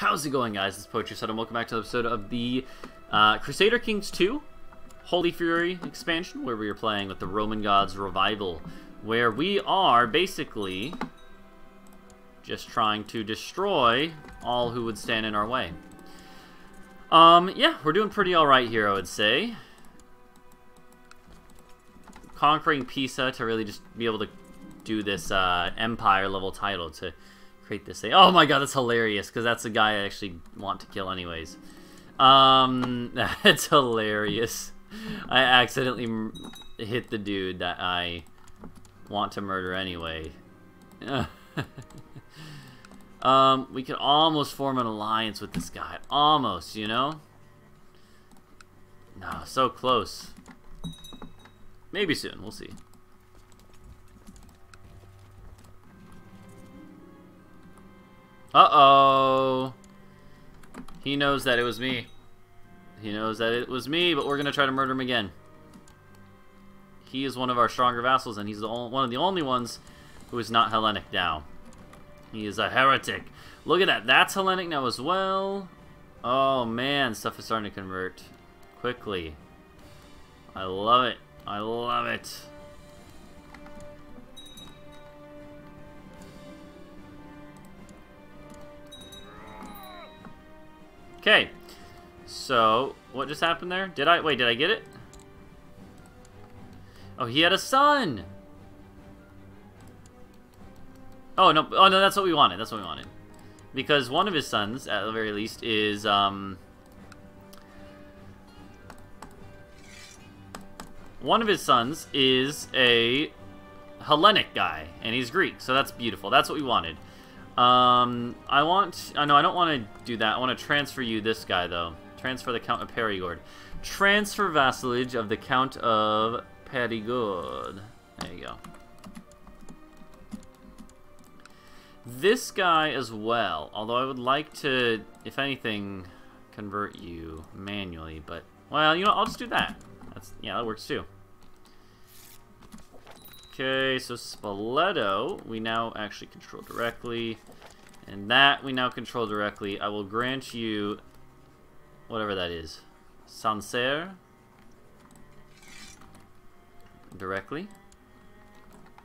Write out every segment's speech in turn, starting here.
How's it going, guys? This is PoetryStud, and welcome back to the episode of the Crusader Kings 2 Holy Fury expansion, where we are playing with the Roman Gods Revival, where we are basically just trying to destroy all who would stand in our way. Yeah, we're doing pretty alright here, I would say. Conquering Pisa to really just be able to do this empire-level title to create this thing. Oh my god, that's hilarious, because that's the guy I actually want to kill anyways. That's hilarious. I accidentally hit the dude that I want to murder anyway. We could almost form an alliance with this guy. Almost, you know? No, so close. Maybe soon, we'll see. Uh-oh. He knows that it was me. He knows that it was me, but we're going to try to murder him again. He is one of our stronger vassals, and he's the only, one of the only ones who is not Hellenic now. He is a heretic. Look at that. That's Hellenic now as well. Oh, man. Stuff is starting to convert quickly. I love it. I love it. Okay. So, what just happened there? Did I... Wait, did I get it? Oh, he had a son! Oh, no. Oh, no, that's what we wanted. That's what we wanted. Because one of his sons, at the very least, is, one of his sons is a Hellenic guy, and he's Greek, so that's beautiful. That's what we wanted. I don't want to do that. I want to transfer you this guy, though. Transfer the Count of Perigord. Transfer vassalage of the Count of Perigord. There you go. This guy as well, although I would like to, if anything, convert you manually, but, well, you know, I'll just do that. That's, yeah, that works too. Okay, so Spoleto, we now actually control directly. And that we now control directly. I will grant you whatever that is. Sancerre. Directly.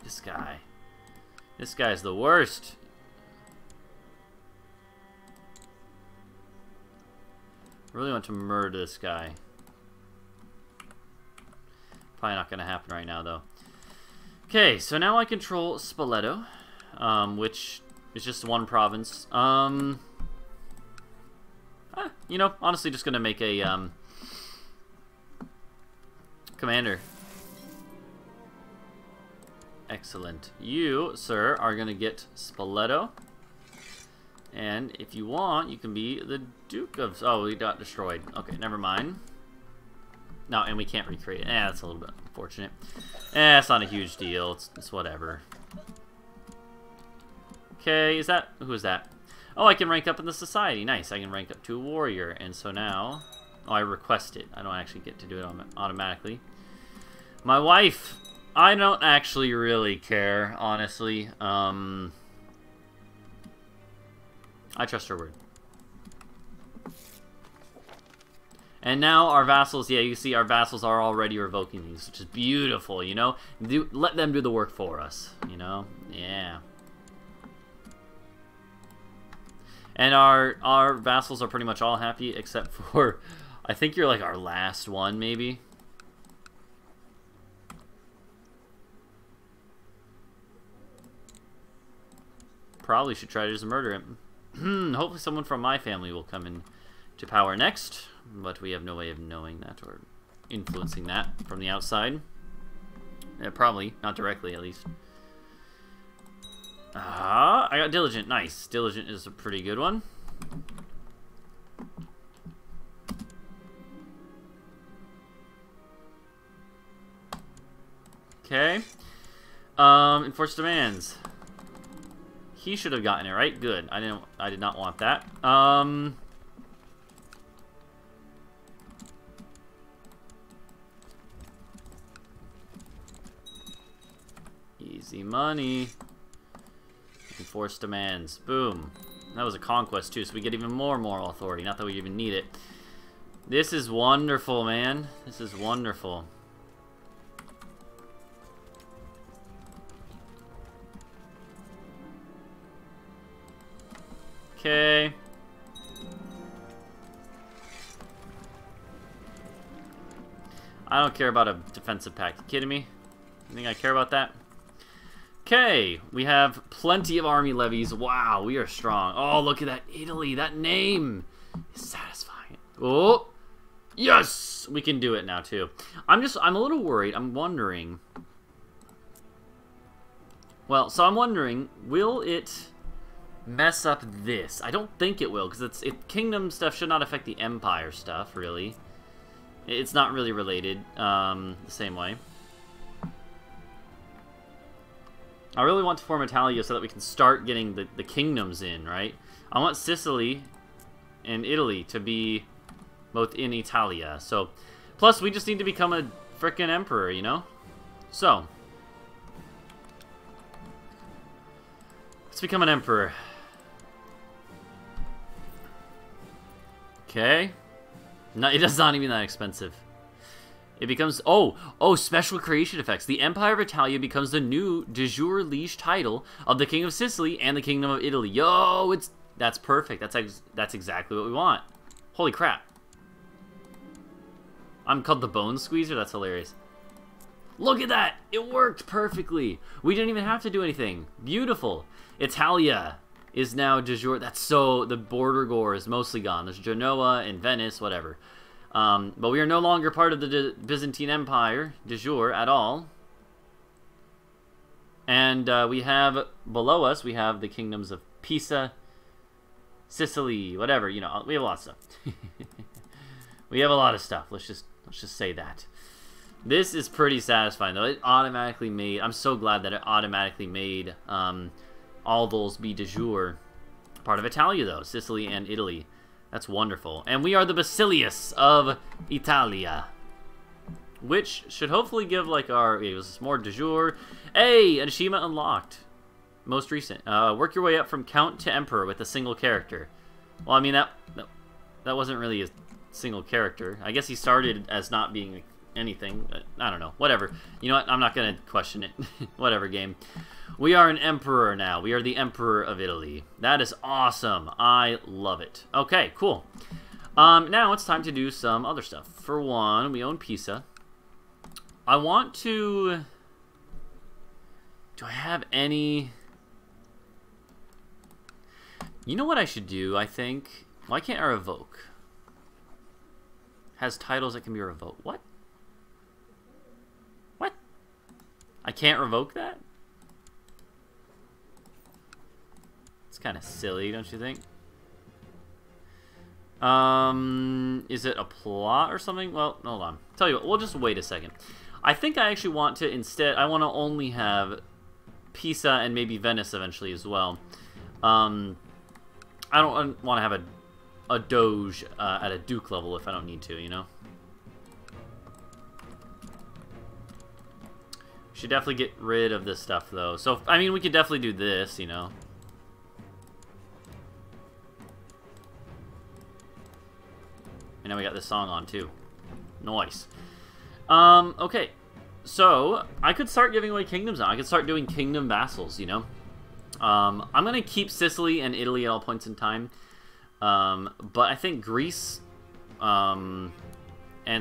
This guy. This guy's the worst. I really want to murder this guy. Probably not going to happen right now, though. Okay, so now I control Spoleto, which is just one province. You know, honestly, just going to make a commander. Excellent. You, sir, are going to get Spoleto. And if you want, you can be the Duke of... Oh, we got destroyed. Okay, never mind. No, and we can't recreate it. That's a little bit unfortunate. It's not a huge deal. It's whatever. Okay, is that... Who is that? Oh, I can rank up in the society. Nice, I can rank up to a warrior. And so now... Oh, I request it. I don't actually get to do it automatically. My wife! I don't actually really care, honestly. I trust her word. And now our vassals, yeah, you see our vassals are already revoking these, which is beautiful, you know? Let them do the work for us, you know? Yeah. And our vassals are pretty much all happy, except for, I think you're like our last one, maybe? Probably should try to just murder him. Hopefully someone from my family will come in to power next. But we have no way of knowing that or influencing that from the outside. Probably, not directly at least. Ah, I got Diligent. Nice. Diligent is a pretty good one. Okay. Enforce demands. He should have gotten it, right? Good. I did not want that. Easy money. Enforce demands. Boom. That was a conquest too, so we get even more moral authority. Not that we even need it. This is wonderful, man. This is wonderful. Okay. I don't care about a defensive pact. You kidding me? You think I care about that? Okay, we have plenty of army levies. Wow, we are strong. Oh, look at that Italy. That name is satisfying. Oh, yes! We can do it now, too. I'm a little worried. I'm wondering. Well, so I'm wondering, will it mess up this? I don't think it will, because kingdom stuff should not affect the empire stuff, really. It's not really related the same way. I really want to form Italia so that we can start getting the kingdoms in, right? I want Sicily and Italy to be both in Italia. So, plus we just need to become a frickin' emperor, you know? So, let's become an emperor. Okay. No, it's not even that expensive. It becomes... Oh, special creation effects. The Empire of Italia becomes the new de jure liege title of the King of Sicily and the Kingdom of Italy. Yo, that's perfect. That's exactly what we want. Holy crap. I'm called the Bone Squeezer? That's hilarious. Look at that! It worked perfectly. We didn't even have to do anything. Beautiful. Italia is now de jure... That's so... The border gore is mostly gone. There's Genoa and Venice, whatever. But we are no longer part of the Byzantine Empire, de jure, at all. And we have, below us, we have the kingdoms of Pisa, Sicily, whatever, you know, we have a lot of stuff. We have a lot of stuff, let's just say that. This is pretty satisfying, though. It automatically made, I'm so glad that it automatically made all those be de jure part of Italia, though, Sicily and Italy. That's wonderful. And we are the Basilius of Italia. Which should hopefully give, like, our... It was more de jure. Hey! Ashima unlocked. Most recent. Work your way up from Count to Emperor with a single character. Well, I mean, that wasn't really a single character. I guess he started as not being anything. I don't know. Whatever. You know what? I'm not going to question it. Whatever, game. We are an emperor now. We are the Emperor of Italy. That is awesome. I love it. Okay, cool. Now it's time to do some other stuff. For one, we own Pisa. I want to... Do I have any... You know what I should do, I think? Why can't I revoke? Has titles that can be revoked. What? What? I can't revoke that? It's kind of silly, don't you think? Is it a plot or something? Well, hold on. Tell you what, we'll just wait a second. I think I actually want to instead. I want to only have Pisa and maybe Venice eventually as well. I don't want to have a doge at a duke level if I don't need to, you know. Should definitely get rid of this stuff though. So I mean, we could definitely do this, you know. And now we got this song on, too. Nice. Okay. So, I could start giving away kingdoms now. I could start doing kingdom vassals, you know? I'm going to keep Sicily and Italy at all points in time. But I think Greece and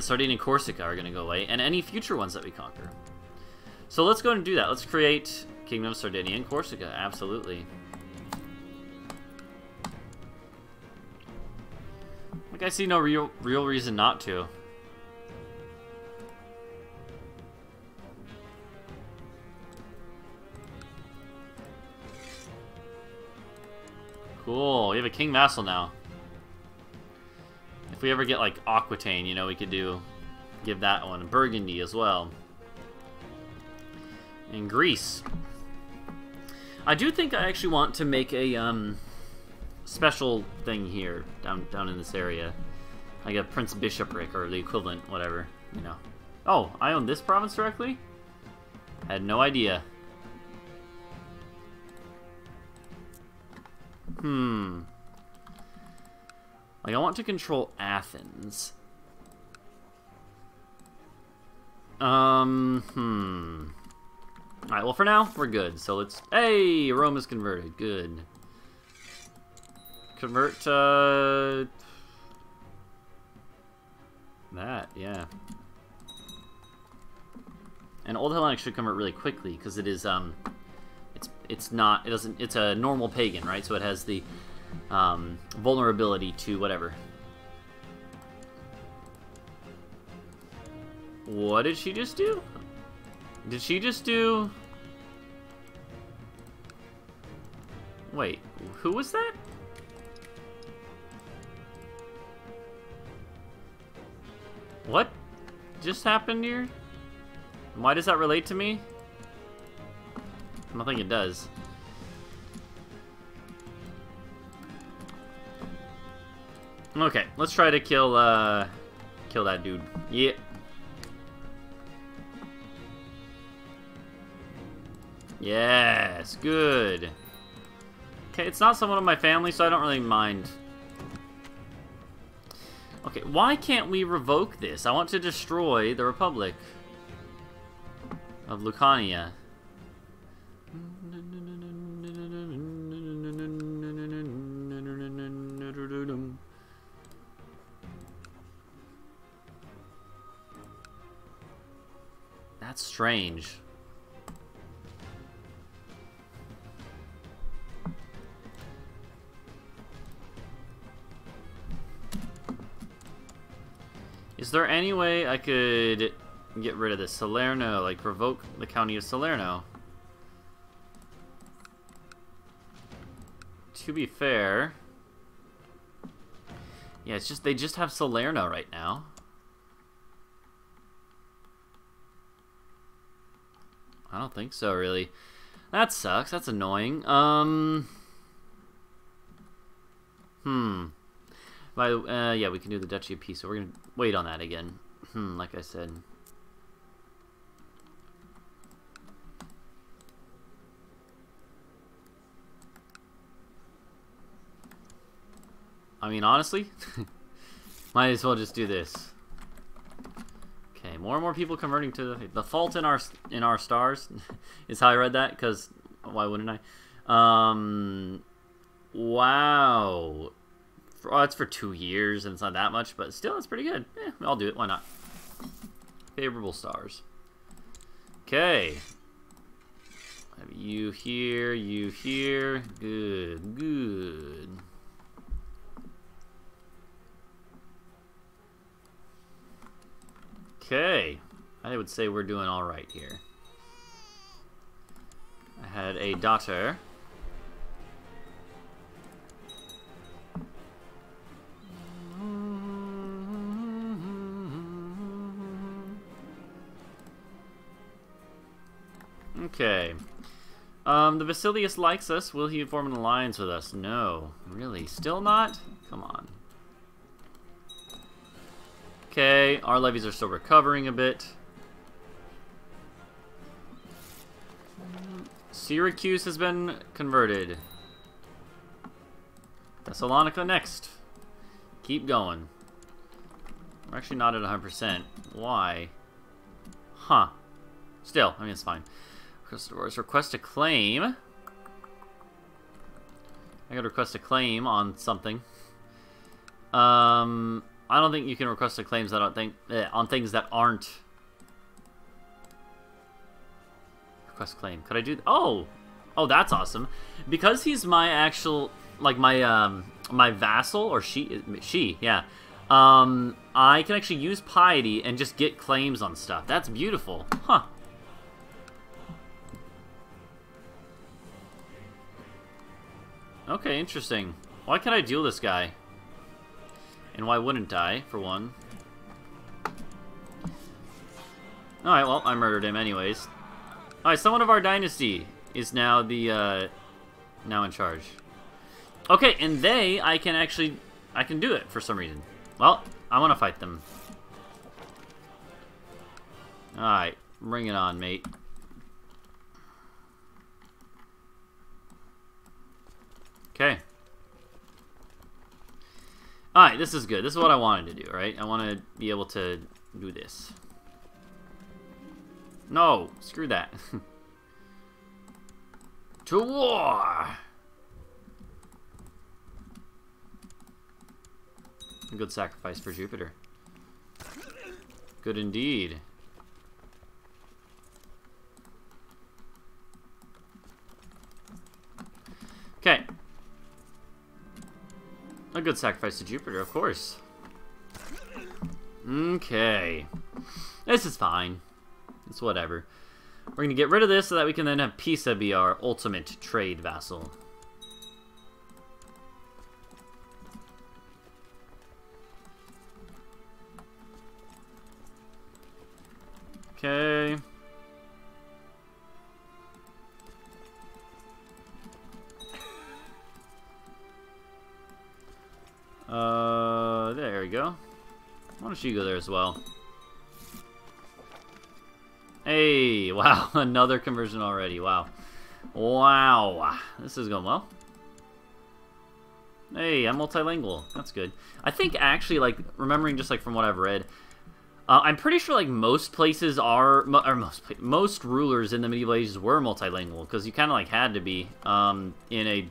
Sardinia and Corsica are going to go away. And any future ones that we conquer. So, let's go and do that. Let's create Kingdom of Sardinia and Corsica. Absolutely. Like, I see no real reason not to. Cool, we have a king vassal now. If we ever get, like, Aquitaine, you know, we could give that one Burgundy as well. And Greece. I do think I actually want to make a, special thing here down in this area, like a Prince Bishopric or the equivalent, whatever, you know. Oh, I own this province directly? I had no idea. Like, I want to control Athens. Alright, well, for now, we're good. So let's... Hey! Rome is converted. Good. Convert, that, yeah. And Old Hellenic should convert really quickly, because it is, it's a normal pagan, right? So it has the, vulnerability to whatever. What did she just do? Did she just do... Wait, who was that? What just happened here? Why does that relate to me? I don't think it does. Okay, let's try to kill kill that dude. Yeah. Yes, good. Okay, it's not someone in my family, so I don't really mind. Okay, why can't we revoke this? I want to destroy the Republic of Lucania. That's strange. Is there any way I could get rid of this? Salerno, like revoke the county of Salerno. To be fair, yeah, it's just they just have Salerno right now. I don't think so, really. That sucks. That's annoying. By the yeah, we can do the Duchy of Peace, so we're gonna wait on that again. Like I said. I mean, honestly, might as well just do this. Okay, more and more people converting to the fault in our stars is how I read that, because why wouldn't I? Wow. Oh, it's for 2 years, and it's not that much, but still, it's pretty good. Eh, I'll do it. Why not? Favorable stars. Okay. I have you here, you here. Good, good. Okay. I would say we're doing all right here. I had a daughter. Okay. The Basilius likes us. Will he form an alliance with us? No. Really? Still not? Come on. Okay. Our levies are still recovering a bit. Syracuse has been converted. Thessalonica next. Keep going. We're actually not at 100%. Why? Huh. Still. I mean, it's fine. Request a claim. I gotta request a claim on something. I don't think you can request a claim on things that aren't. Request claim. Could I do? Oh, that's awesome. Because he's my actual, like my vassal, or she, yeah. I can actually use piety and just get claims on stuff. That's beautiful, huh? Okay, interesting. Why can't I deal this guy? And why wouldn't I, for one? Alright, well, I murdered him anyways. Alright, someone of our dynasty is now the, now in charge. Okay, and they, I can do it for some reason. Well, I want to fight them. Alright, bring it on, mate. Okay, Alright, this is good. This is what I wanted to do, right? I want to be able to do this. No, screw that. To war! A good sacrifice for Jupiter. Good indeed. Okay. A good sacrifice to Jupiter, of course. Okay. This is fine. It's whatever. We're gonna get rid of this so that we can then have Pisa be our ultimate trade vassal. Okay. There we go. Why don't you go there as well? Hey, wow, another conversion already, wow. Wow, this is going well. Hey, I'm multilingual, that's good. I think actually, like, remembering just like from what I've read, I'm pretty sure like most places are, or most rulers in the medieval ages were multilingual, because you kind of like had to be in a,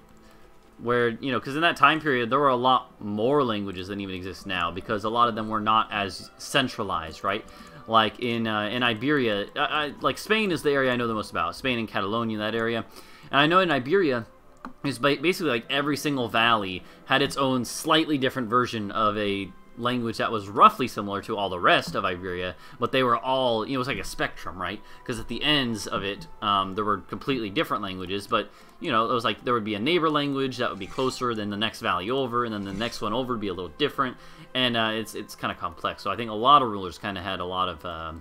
where, you know, because in that time period there were a lot more languages than even exist now, because a lot of them were not as centralized, right? Like in Iberia, like Spain is the area I know the most about. Spain and Catalonia, that area. And I know in Iberia, it's basically like every single valley had its own slightly different version of a language that was roughly similar to all the rest of Iberia, but they were all, you know, it was like a spectrum, right? Because at the ends of it, there were completely different languages, but, you know, it was like there would be a neighbor language that would be closer than the next valley over, and then the next one over would be a little different, and it's kind of complex. So I think a lot of rulers kind of had a lot of,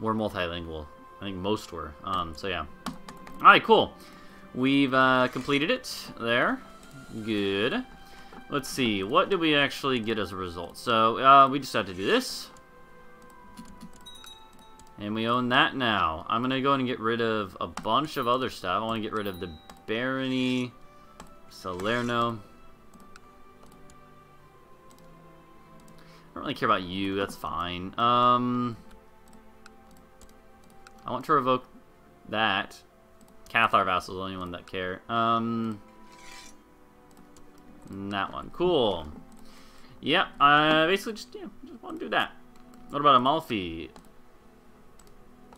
were multilingual. I think most were. So yeah. All right, cool. We've completed it there. Good. Let's see, what did we actually get as a result? So, we just have to do this. And we own that now. I'm going to go and get rid of a bunch of other stuff. I want to get rid of the Barony, Salerno. I don't really care about you, that's fine. I want to revoke that. Cathar vassal is the only one that care. That one. Cool. Yeah, I basically just want to do that. What about Amalfi?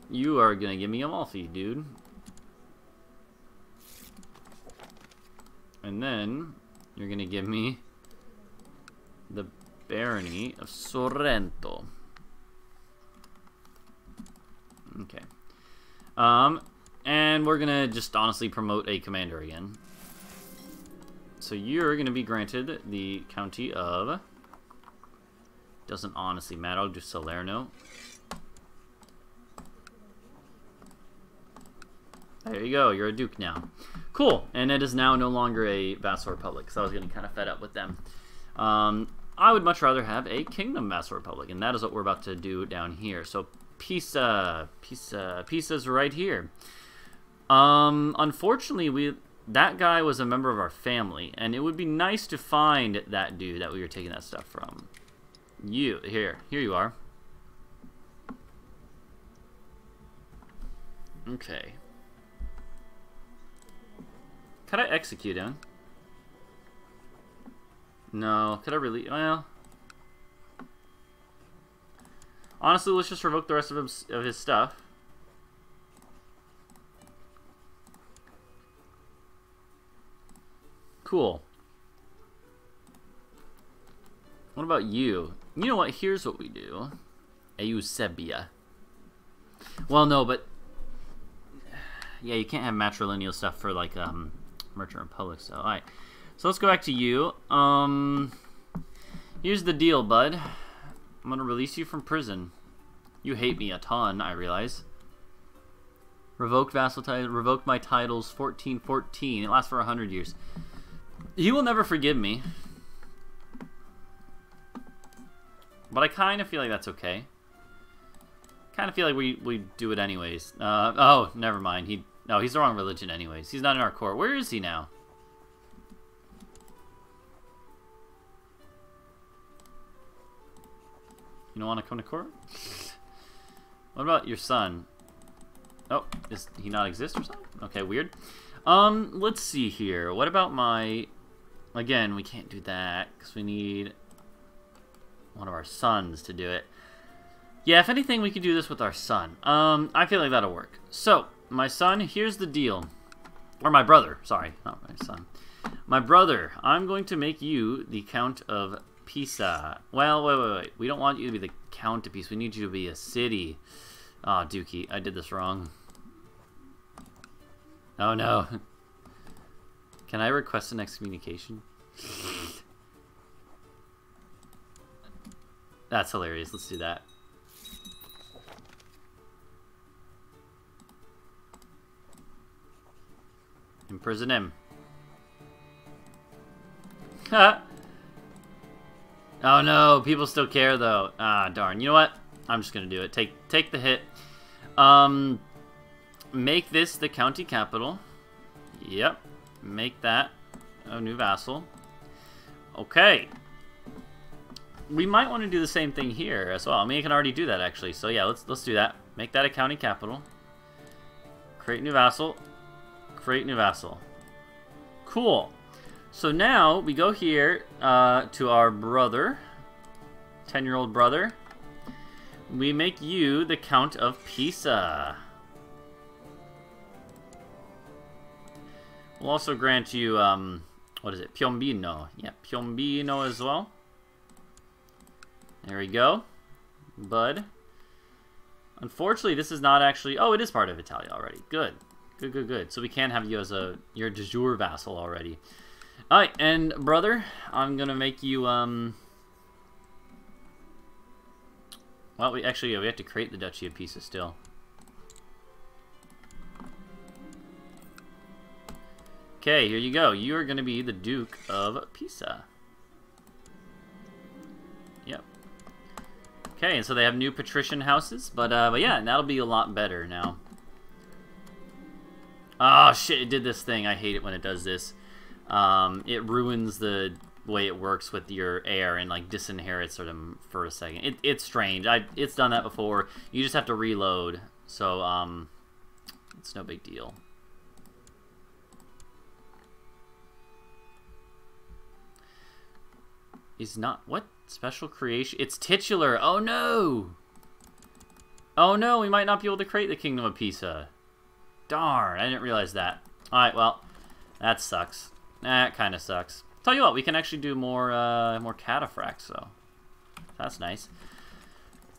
You are going to give me Amalfi, dude. And then you're going to give me the Barony of Sorrento. Okay. And we're going to just honestly promote a commander again. So you're going to be granted the county of... Doesn't honestly matter. I'll do Salerno. There you go. You're a duke now. Cool. And it is now no longer a vassal republic, because I was getting kind of fed up with them. I would much rather have a kingdom vassal republic, and that is what we're about to do down here. So Pisa. Pisa's right here. Unfortunately, that guy was a member of our family, and it would be nice to find that dude that we were taking that stuff from. You, here you are. Okay. Could I execute him? No, could I really, well. Honestly, let's just revoke the rest of his stuff. Cool. What about you? You know what? Here's what we do. Eusebia. Well, no, but... Yeah, you can't have matrilineal stuff for, like, merchant republics, so... Alright. So let's go back to you. Here's the deal, bud. I'm gonna release you from prison. You hate me a ton, I realize. Revoked vassal title. Revoked my titles 1414. It lasts for 100 years. He will never forgive me. But I kind of feel like that's okay. Kind of feel like we do it anyways. Oh, never mind. He's the wrong religion anyways. He's not in our court. Where is he now? You don't want to come to court? What about your son? Oh, does he not exist or something? Okay, weird. Let's see here. What about my... Again, we can't do that, because we need one of our sons to do it. Yeah, if anything, we could do this with our son. I feel like that'll work. So, my son, here's the deal. Or my brother, sorry, not my son. My brother, I'm going to make you the Count of Pisa. Well, wait. We don't want you to be the Count of Pisa. We need you to be a city. Aw, oh, Dookie, I did this wrong. Oh, no. Can I request an excommunication? That's hilarious. Let's do that. Imprison him. Ha! Oh no, people still care though. Ah, darn. You know what? I'm just gonna do it. Take the hit. Make this the county capital. Yep. Make that a new vassal. Okay. We might want to do the same thing here as well. I mean, you can already do that actually. So yeah, let's do that. Make that a county capital. Create new vassal. Create new vassal. Cool. So now we go here to our brother, 10-year-old brother. We make you the Count of Pisa. We'll also grant you what is it? Piombino. Yeah, Piombino as well. There we go. Bud. Unfortunately, this is not actually it is part of Italia already. Good. Good. So we can have you as your de jure vassal already. Alright, and brother, I'm gonna make you well, we have to create the Duchy of Pisa still. Okay, here you go. You are gonna be the Duke of Pisa. Yep. Okay, and so they have new patrician houses, but yeah, that'll be a lot better now. Oh shit, it did this thing. I hate it when it does this. It ruins the way it works with your heir and like disinherits them for a second. It's strange. It's done that before. You just have to reload. So it's no big deal. Is not what special creation? It's titular. Oh no. Oh no, we might not be able to create the Kingdom of Pisa. Darn, I didn't realize that. All right, well, that sucks. That kind of sucks. Tell you what, we can actually do more more cataphracts, so that's nice.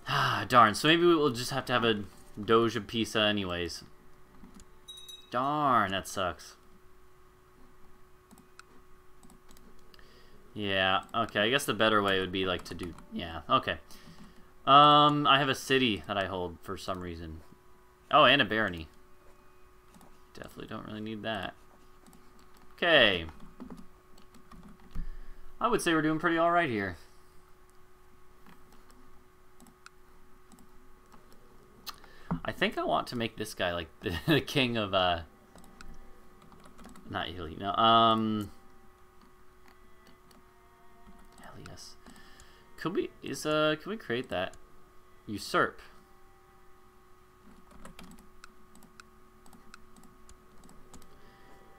Ah, darn. So maybe we'll just have to have a Doge of Pisa anyways. Darn, that sucks. Yeah, okay. I guess the better way would be like to do... Yeah, okay. I have a city that I hold for some reason. Oh, and a barony. Definitely don't really need that. Okay. I would say we're doing pretty alright here. I think I want to make this guy like the king of not Italy, no, Helios. Could we can we create that? Usurp.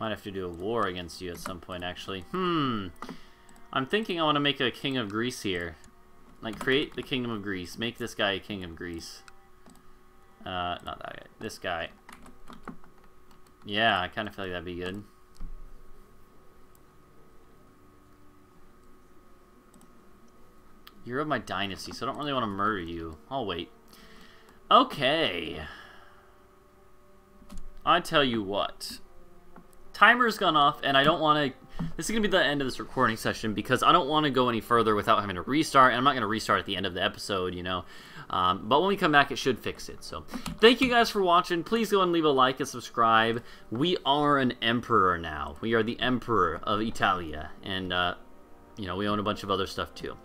Might have to do a war against you at some point, actually. I'm thinking I want to make a king of Greece here. Like, create the Kingdom of Greece. Make this guy a king of Greece. Not that guy. This guy. Yeah, I kind of feel like that'd be good. You're of my dynasty, so I don't really want to murder you. I'll wait. Okay. I tell you what. Timer's gone off, and I don't want to... This is going to be the end of this recording session, because I don't want to go any further without having to restart, and I'm not going to restart at the end of the episode, you know. But when we come back, it should fix it. So, thank you guys for watching. Please go and leave a like and subscribe. We are an emperor now. We are the emperor of Italia, and, you know, we own a bunch of other stuff, too.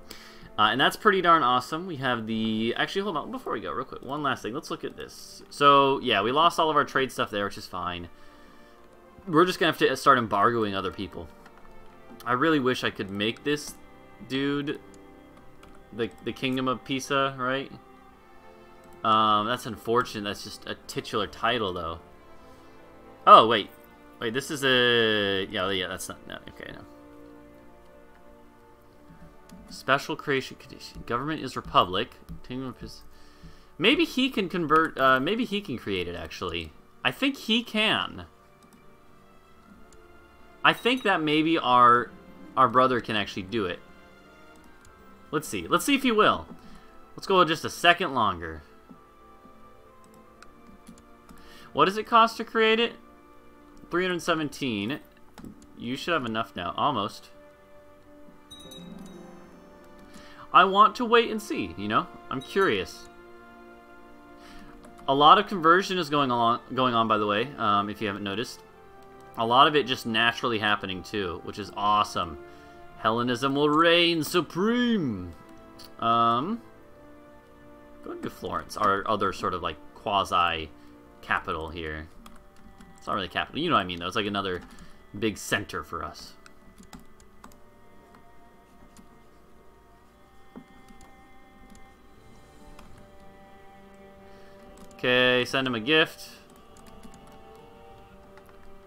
And that's pretty darn awesome. We have the... Actually, hold on. Before we go, real quick, one last thing. Let's look at this. So, yeah, we lost all of our trade stuff there, which is fine. We're just going to have to start embargoing other people. I really wish I could make this dude the Kingdom of Pisa, right? That's unfortunate. That's just a titular title, though. Oh, wait. Wait, this is a... Yeah, that's not... No, okay, no. Special creation condition. Government is republic. Kingdom of Pisa. Maybe he can convert... maybe he can create it, actually. I think he can. I think that maybe our brother can actually do it. Let's see. Let's see if he will. Let's go just a second longer. What does it cost to create it? 317. You should have enough now. Almost. I want to wait and see, you know? I'm curious. A lot of conversion is going on, by the way, if you haven't noticed. A lot of it just naturally happening, too, which is awesome. Hellenism will reign supreme! Going to Florence, our other sort of, like, quasi-capital here. It's not really capital. You know what I mean, though. It's like another big center for us. Okay, send him a gift.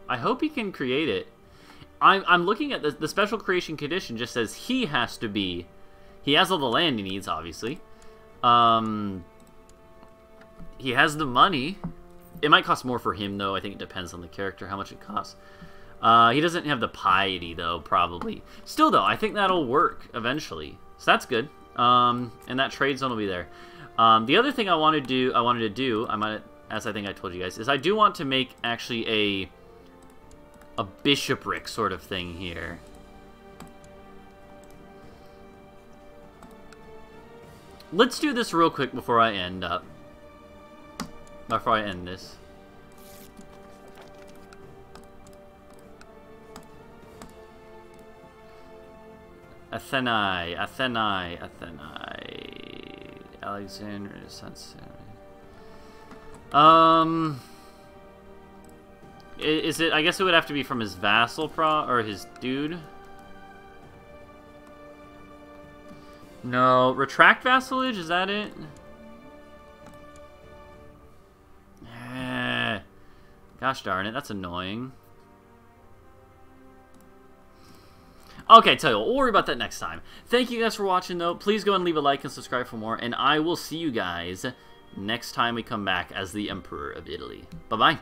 I hope he can create it. I'm looking at the special creation condition just says he has to be... He has all the land he needs, obviously. He has the money. It might cost more for him, though. I think it depends on the character, how much it costs. He doesn't have the piety, though, probably. Still, though, I think that'll work eventually. So that's good. And that trade zone will be there. The other thing I wanted to do, as I think I told you guys, is I do want to make actually a bishopric sort of thing here. Let's do this real quick before I end up. Before I end this. Athenai, Athenai, Athenai. Alexander, is it? I guess it would have to be from his vassal or his dude. No, retract vassalage. Is that it? Gosh darn it, that's annoying. Okay, tell you what, we'll worry about that next time. Thank you guys for watching, though. Please go and leave a like and subscribe for more, and I will see you guys next time we come back as the Emperor of Italy. Bye-bye.